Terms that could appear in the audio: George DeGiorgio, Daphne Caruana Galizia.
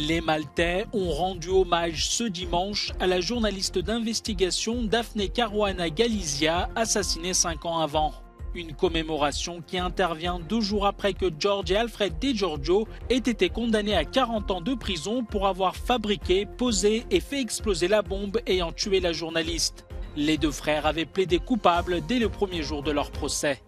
Les Maltais ont rendu hommage ce dimanche à la journaliste d'investigation Daphne Caruana Galizia, assassinée 5 ans avant. Une commémoration qui intervient 2 jours après que George et Alfred DeGiorgio aient été condamnés à 40 ans de prison pour avoir fabriqué, posé et fait exploser la bombe ayant tué la journaliste. Les 2 frères avaient plaidé coupables dès le premier jour de leur procès.